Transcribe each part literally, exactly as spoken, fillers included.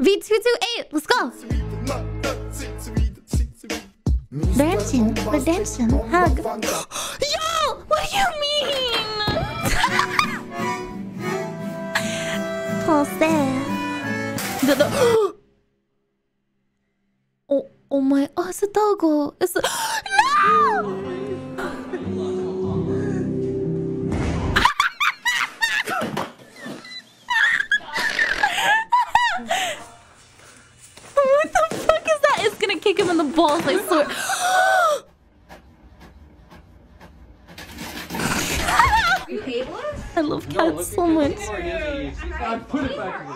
V two two eight, let's go! Redemption, redemption, hug. Yo! What do you mean? Jose. Oh, oh my, oh, it's a doggo. It's a... No! Kick him in the balls, I swear. Are you ableist? I love cats no, so much. I put it back.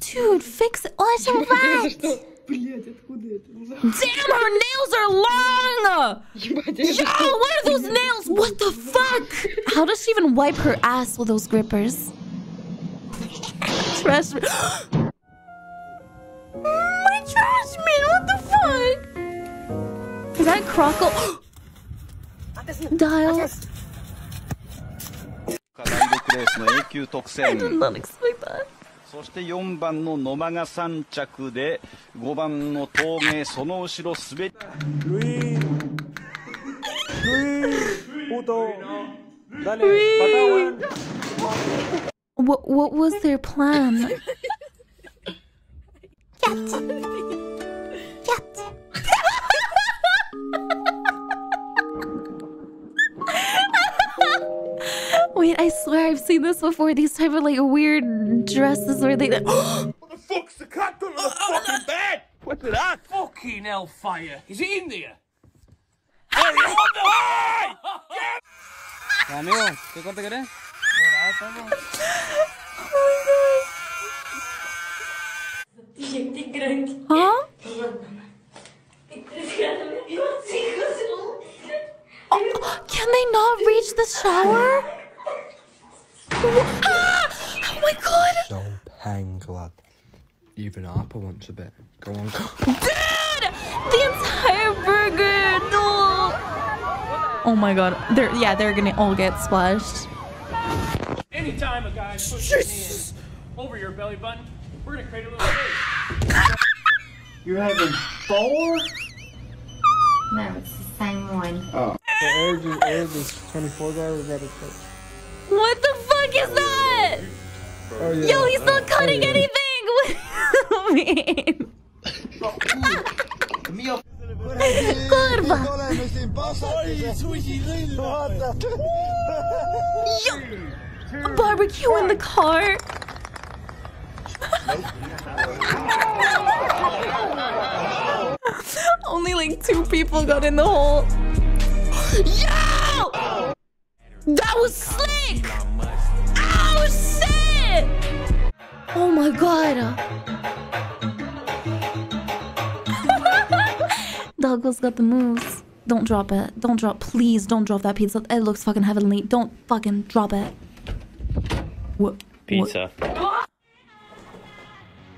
Dude, fix it. Oh, it's a rat. Damn, her nails are long. Yo, what are those nails? What the fuck? How does she even wipe her ass with those grippers? Trash man. My trash man, what the fuck? Is that Croco? Dial. I did not expect that. Wee. What, what was their plan? Cat! Cat! Wait, I swear I've seen this before. These type of like weird dresses where they... What the fuck's the cat under the fucking bed? What's that? Fucking hellfire! Is it in there? Hey, what the hell? Daniel, you want to get in? Oh my god. Huh? Oh, can they not reach the shower? Ah! Oh my god! Don't hang, lad. Even Harper wants a bit. Go on. Dude! The entire burger! No! Oh my god. They're, yeah, they're gonna all get splashed. Anytime a guy pushes his hand over your belly button, we're gonna create a little face. You're having four? No, it's the same one. Oh. The edge is, edge is twenty-four guy, we gotta cut. What the fuck is that? Oh, yeah. Yo, he's not cutting oh, yeah. anything! What do you mean? Curva! Yo! A barbecue in the car. Only like two people got in the hole. Yo! That was slick! Oh shit! Oh my god. Douglas got the moves. Don't drop it. Don't drop. Please don't drop that pizza. It looks fucking heavenly. Don't fucking drop it. What, pizza. What?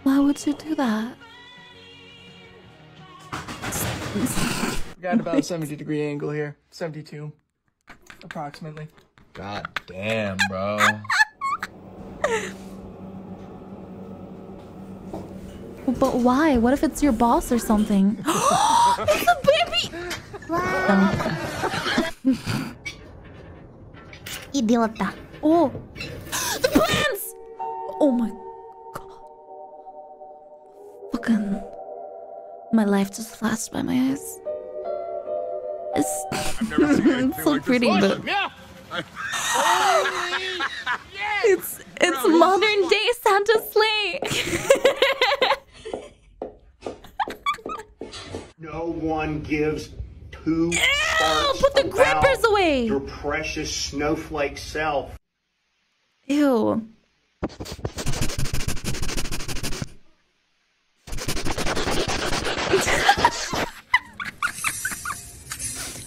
Why would you do that? We got about a seventy degree angle here. seventy-two. Approximately. God damn, bro. But why? What if it's your boss or something? It's a baby! um. Idiota. Oh. Plants! Oh my god. Fucking... My life just flashed by my eyes. It's, I've never seen anything it's so like pretty, but... Yeah. Yes. It's... It's Bro, modern so day Santa sleigh! No one gives two fucks put the grippers away! Your precious snowflake self. Ew.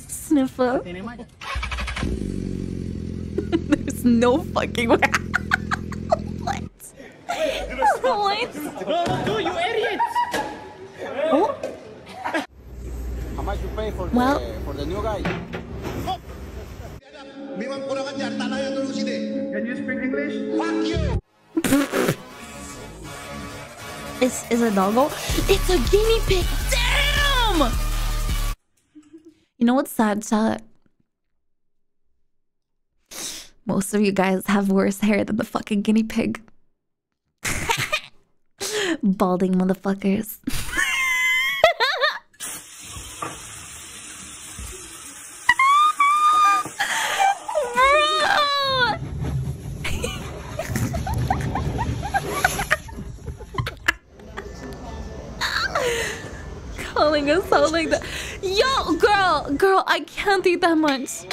Sniffer. There's no fucking way. What? What? No, you idiot! Oh? How much you pay for the, well, for the new guy? Oh. Can you speak English? Fuck you! Is is a doggo? It's a guinea pig! Damn! You know what's sad, Chat? Most of you guys have worse hair than the fucking guinea pig. Balding motherfuckers. Calling us out like that. Yo, girl, girl, I can't eat that much.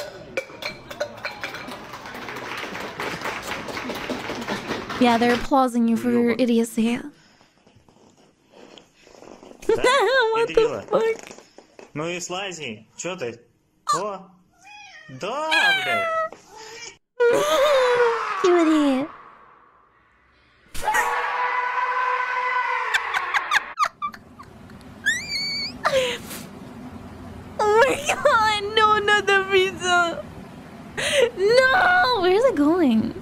Yeah, they're applauding you for your idiocy. What the fuck? Ну и слази, чё ты? О, да, блядь. Cutie. Oh my god, no, not the pizza. No, where is it going?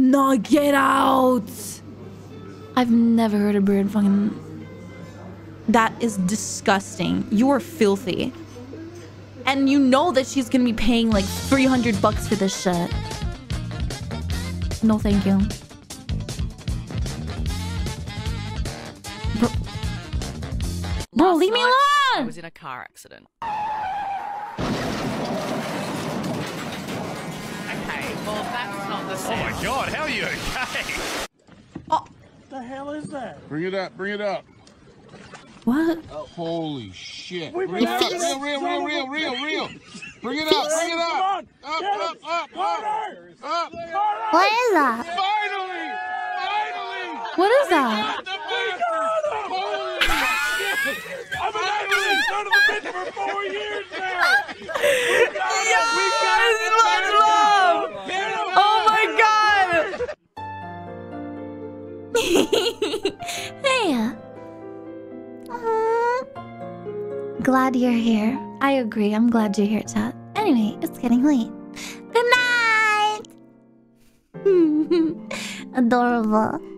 No, get out! I've never heard a bird fucking... That is disgusting. You are filthy. And you know that she's gonna be paying like three hundred bucks for this shit. No, thank you. Bro, Bro leave me alone! I was in a car accident. Well, that's not the same. Oh my god, how are you okay? Oh, what the hell is that? Bring it up, bring it up. What? Oh, holy shit. Bring it up, real, real, real, real, real, real. Bring it up, bring it up. Up, up, up, up. Up. What is that? Finally! Finally! What is that? Holy shit! I've been having this son of a bitch for four years now! We got it! We got it! Hey, aww. Glad you're here. I agree. I'm glad you're here, Chat. Anyway, it's getting late. Good night. Adorable.